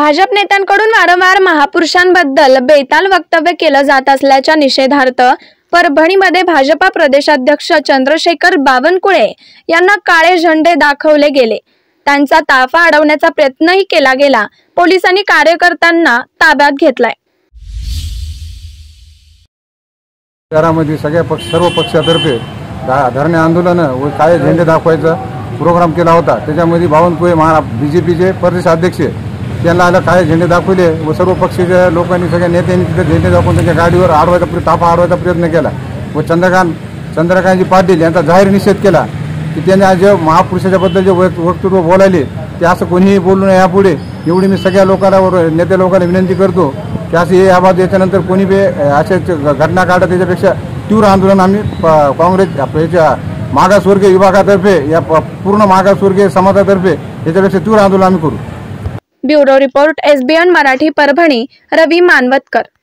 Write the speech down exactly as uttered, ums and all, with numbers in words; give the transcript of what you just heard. भाजप नेत्यांकडून वारंवार महापुरुषांबद्दल बेताल वक्तव्य केलं जात असल्याच्या निषेधार्थ परभणीमध्ये भाजपा प्रदेशाध्यक्ष चंद्रशेखर बावनकुळे यांना काळे झेंडे दाखवले गेले। त्यांचा ताफा अडवण्याचा प्रयत्नही केला गेला। पोलिसांनी कार्यकर्त्यांना ताब्यात घेतलंय। शहरामध्ये सगळ्या पक्ष सर्व पक्षातर्फे धरणे आंदोलन व काळे झेंडे दाखवायचा प्रोग्राम केला होता। त्याच्यामध्ये बावनकुळे महाराष्ट्र बीजेपीचे प्रदेश अध्यक्ष त्यांना काळे झेंडे दाखवले व सर्व पक्षीच्या लोकांनी सगळ्या नेत्यांनी तिथे झेंडे दाखवून त्यांच्या गाडीवर आडवायचा ताफा आडवायचा प्रयत्न केला व चंद्रकांत चंद्रकांतजी पाटील यांचा जाहीर निषेध केला की त्यांनी आज महापुरुषाच्याबद्दल जे वक्तृत्व बोलायले ते असं कोणीही बोलू नये यापुढे। एवढी मी सगळ्या लोकांना व नेते लोकांना विनंती करतो की असे याबाबत याच्यानंतर कोणी बे अशा घटना काढा त्याच्यापेक्षा तीव्र आंदोलन आम्ही काँग्रेस याच्या मागासवर्गीय विभागातर्फे या पूर्ण मागासवर्गीय समाजातर्फे याच्यापेक्षा तीव्र आंदोलन आम्ही करू। Bureau report SBN Marathi Parbhani, Ravi Manavatkar.